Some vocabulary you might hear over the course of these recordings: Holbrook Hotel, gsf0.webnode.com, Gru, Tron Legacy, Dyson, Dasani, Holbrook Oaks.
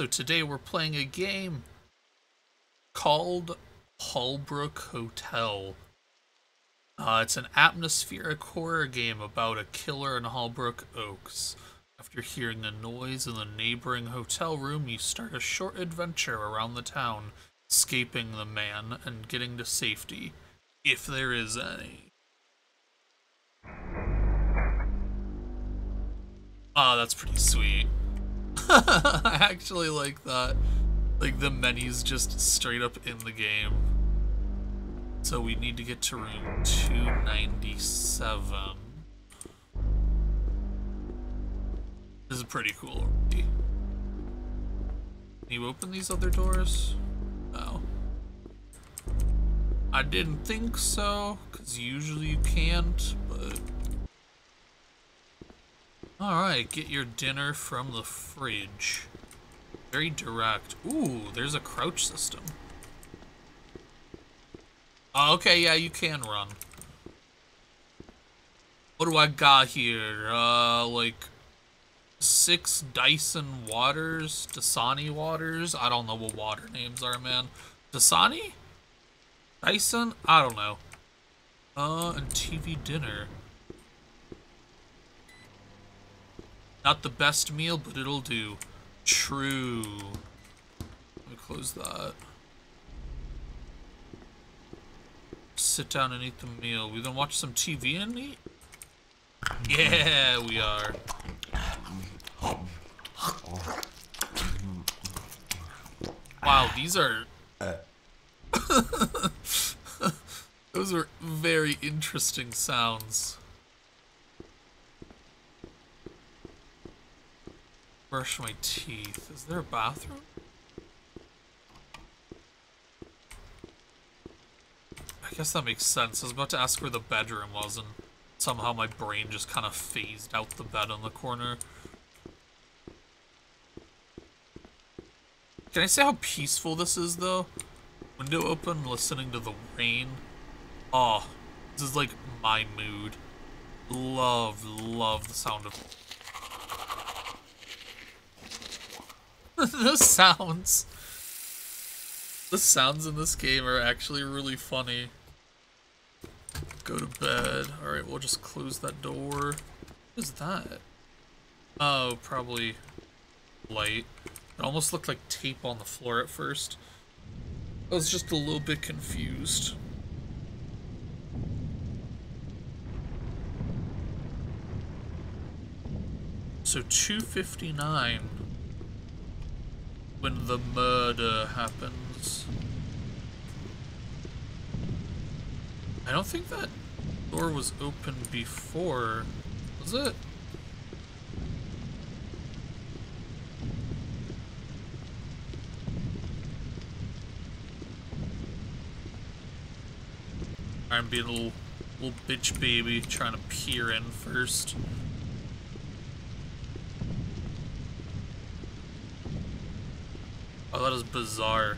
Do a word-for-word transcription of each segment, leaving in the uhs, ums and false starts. also today we're playing a game called Holbrook Hotel. Uh, it's an atmospheric horror game about a killer in Holbrook Oaks. After hearing a noise in the neighboring hotel room, you start a short adventure around the town, escaping the man and getting to safety, if there is any. Ah, oh, that's pretty sweet. I actually like that. Like, the menu's just straight up in the game. So we need to get to room two ninety-seven. This is pretty cool. Can you open these other doors? Oh. I didn't think so, because usually you can't, but... Alright, get your dinner from the fridge. Very direct. Ooh, there's a crouch system. Oh, okay, yeah, you can run. What do I got here? Uh, like, six Dyson waters? Dasani waters? I don't know what water names are, man. Dasani? Dyson? I don't know. Uh, and T V dinner. Not the best meal, but it'll do. True. Let me close that. Sit down and eat the meal. We gonna watch some T V and eat? Yeah, we are. Wow, these are... Those are very interesting sounds. Brush my teeth. Is there a bathroom? I guess that makes sense. I was about to ask where the bedroom was, and somehow my brain just kind of phased out the bed in the corner. Can I say how peaceful this is, though? Window open, listening to the rain. Oh, this is like my mood. Love, love the sound of... Those sounds... The sounds in this game are actually really funny. Go to bed. Alright, we'll just close that door. What is that? Oh, probably light. It almost looked like tape on the floor at first. I was just a little bit confused. So two fifty-nine, when the murder happens. I don't think that door was open before, was it? I'm being a little, little bitch baby, trying to peer in first. Oh, that is bizarre.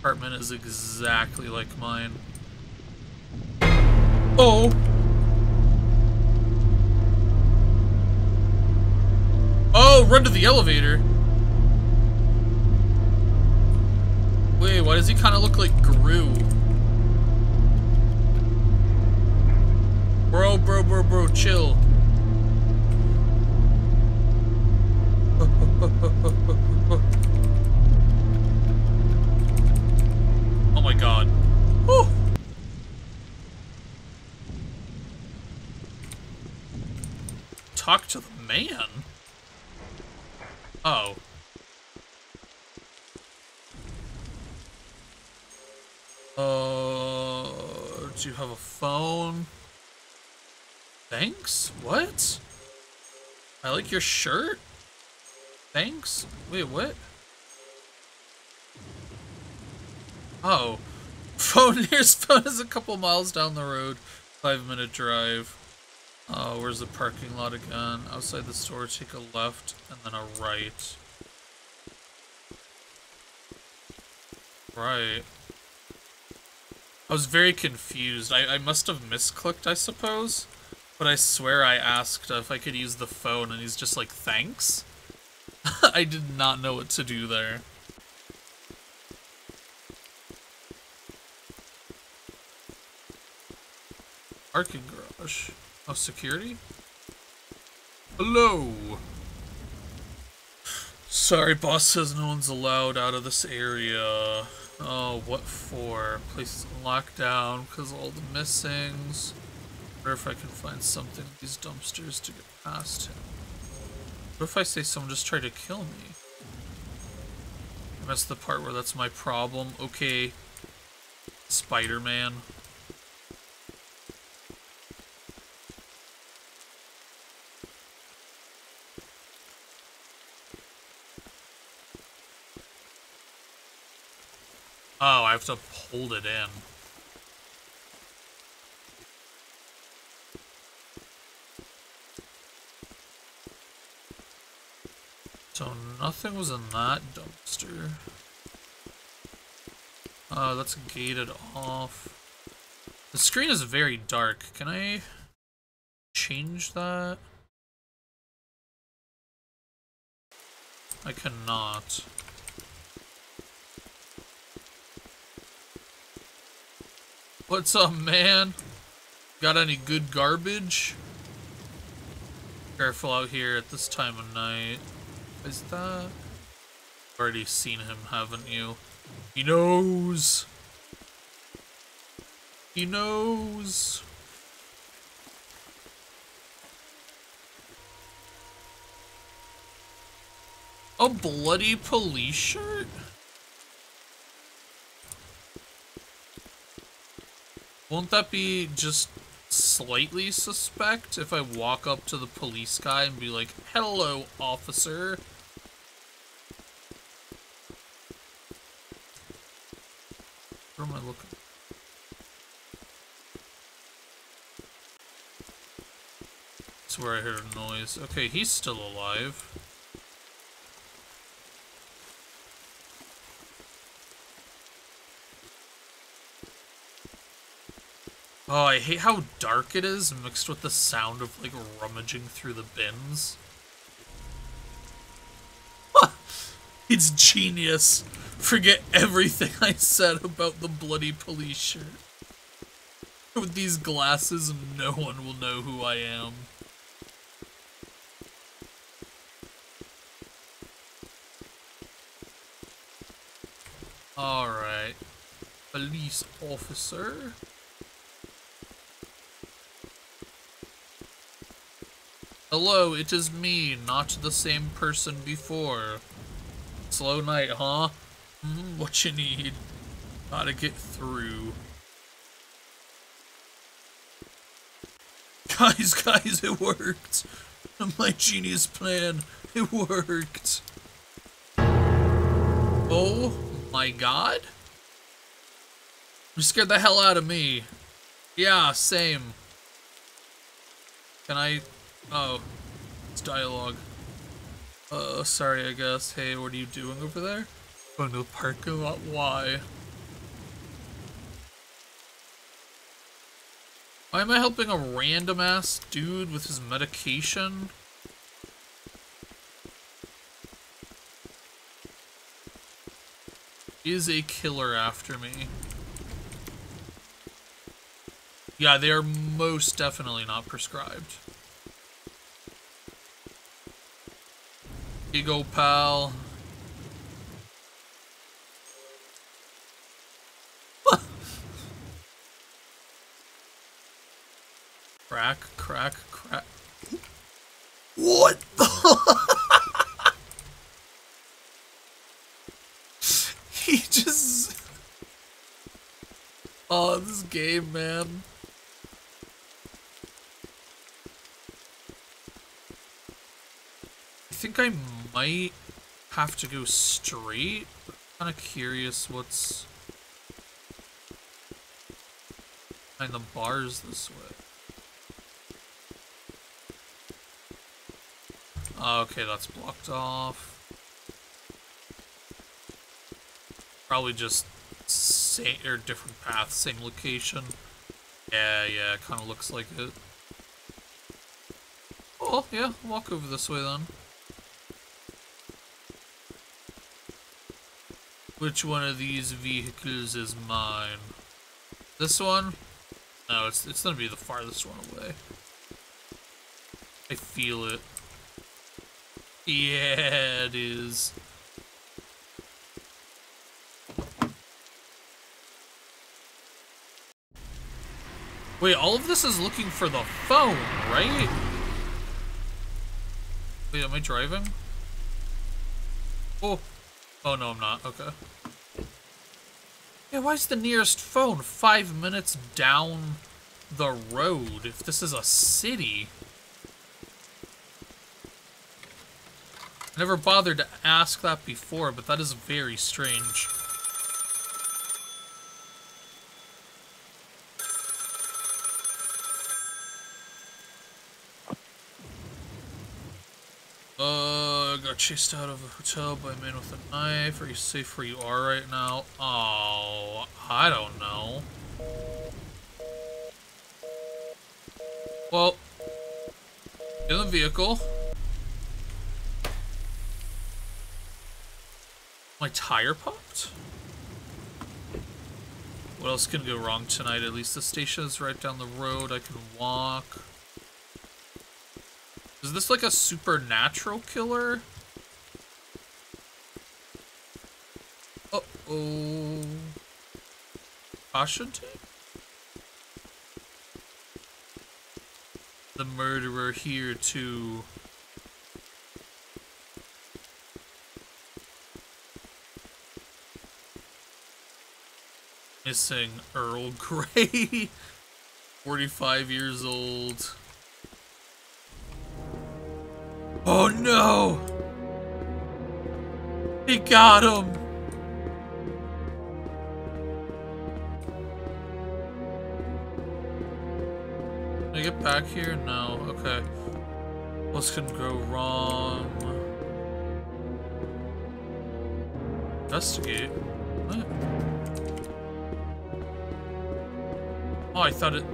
Apartment is exactly like mine. Oh! Oh, run to the elevator! Wait, why does he kind of look like Gru? Bro, bro, bro, bro, chill. Oh my god. Whew. Talk to the man? Oh. Uh, do you have a phone? Thanks? What? I like your shirt? Thanks? Wait, what? Oh. Phone, nearest phone is a couple miles down the road. Five minute drive. Oh, where's the parking lot again? Outside the store, take a left and then a right. Right. I was very confused. I, I must have misclicked, I suppose. But I swear I asked if I could use the phone, and he's just like, thanks? I did not know what to do there. Parking garage. Oh, security? Hello! Sorry, boss says no one's allowed out of this area. Oh, what for? Place is locked down because of all the missings. I wonder if I can find something in these dumpsters to get past him. What if I say someone just tried to kill me? I missed the part where that's my problem. Okay, Spider-Man. Oh, I have to hold it in. So nothing was in that dumpster. Uh, that's gated off. The screen is very dark. Can I change that? I cannot. What's up, man? Got any good garbage? Careful out here at this time of night. Is that... You've already seen him, haven't you? He knows! He knows! A bloody police shirt? Won't that be just slightly suspect if I walk up to the police guy and be like, hello, officer? Where am I looking? That's where I heard a noise. Okay, he's still alive. Oh, I hate how dark it is mixed with the sound of, like, rummaging through the bins. It's genius. Forget everything I said about the bloody police shirt. With these glasses, no one will know who I am. Alright. Police officer. Hello, it is me, not the same person before. Slow night, huh? Mm, what you need? Gotta get through. Guys, guys, it worked! My genius plan, it worked! Oh my god? You scared the hell out of me. Yeah, same. Can I... Oh, it's dialogue. Uh, sorry, I guess. Hey, what are you doing over there? Going to the parking lot? Why? Why am I helping a random ass dude with his medication? Is a killer after me. Yeah, they are most definitely not prescribed. Here you go, pal. Crack, crack, crack. What the? He just... Oh, this game, man. I think I might have to go straight. I'm kind of curious what's behind the bars this way. Okay, that's blocked off. Probably just same or different path, same location. Yeah, yeah, it kind of looks like it. Oh, yeah, walk over this way then. Which one of these vehicles is mine? This one? No, it's, it's gonna be the farthest one away. I feel it. Yeah, it is. Wait, all of this is looking for the phone, right? Wait, am I driving? Oh. Oh, no, I'm not. Okay. Yeah, why is the nearest phone five minutes down the road if this is a city? I never bothered to ask that before, but that is very strange. Uh, got chased out of a hotel by a man with a knife. Are you safe where you are right now? Oh, I don't know. Well, get in the vehicle. My tire popped? What else can go wrong tonight? At least the station is right down the road. I can walk. Is this like a supernatural killer? Uh-oh. Caution tape? The murderer here too. Missing Earl Grey. forty-five years old. Oh no! He got him! Can I get back here? No. Okay. What's gonna go wrong? Investigate? What? Oh, I thought it...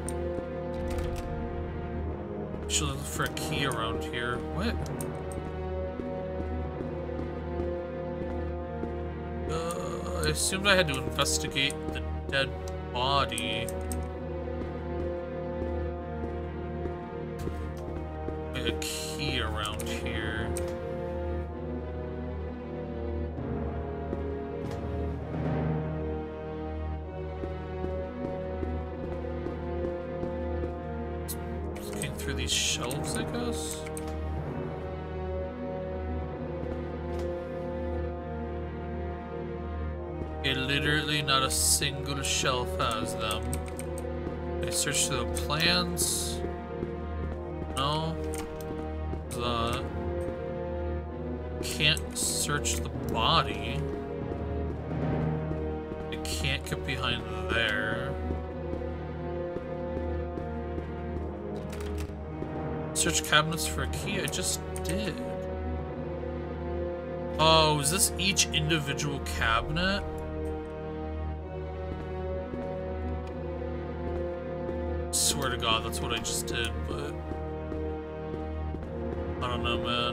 Should look for a key around here. What? Uh, I assumed I had to investigate the dead body. A key around here. These shelves, I guess. Okay, literally not a single shelf has them. I searched the plants. No. The can't search the body. It can't get behind there. Search cabinets for a key. I just did. Oh, is this each individual cabinet? Swear to God, that's what I just did, but I don't know,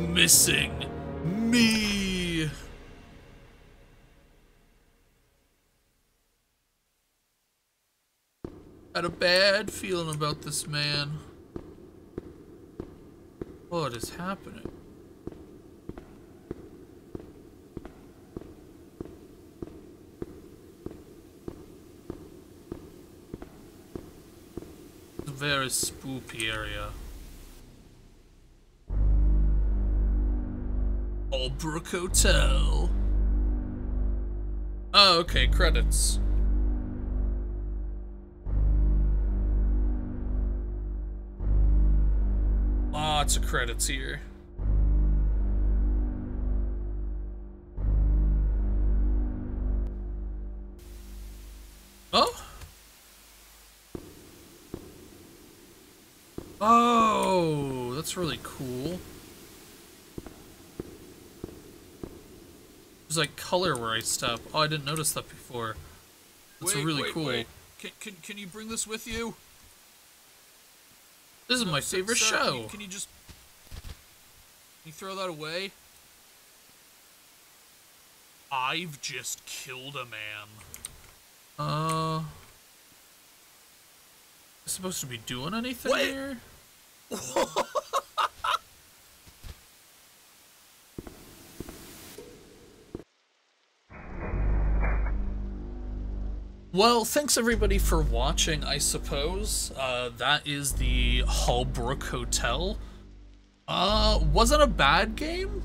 man. Missing me. Had a bad feeling about this man. What is happening? It's a very spooky area. Holbrook Hotel. Oh, okay, credits. Lots of credits here. Oh? Oh, that's really cool. There's like color where I step. Oh, I didn't notice that before. That's wait, really wait, cool. Wait. Can, can, can you bring this with you? This is my favorite Sir, show. Can you, can you just... Can you throw that away? I've just killed a man. Uh... Am I supposed to be doing anything what? Here? Well, thanks everybody for watching, I suppose. Uh, that is the Holbrook Hotel. Uh, wasn't a bad game.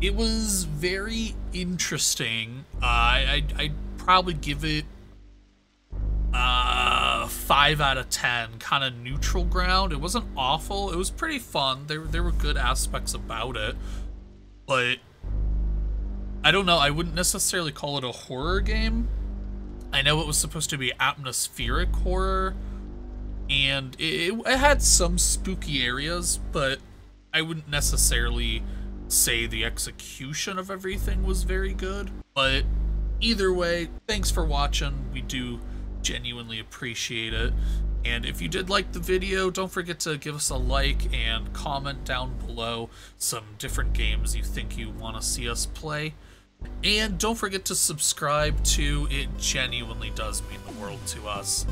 It was very interesting. Uh, I, I'd, I'd probably give it uh, five out of ten, kind of neutral ground. It wasn't awful. It was pretty fun. There, there were good aspects about it, but I don't know. I wouldn't necessarily call it a horror game. I know it was supposed to be atmospheric horror, and it, it had some spooky areas, but I wouldn't necessarily say the execution of everything was very good. But either way, thanks for watching. We do genuinely appreciate it. And if you did like the video, don't forget to give us a like and comment down below some different games you think you want to see us play. And don't forget to subscribe too. It genuinely does mean the world to us.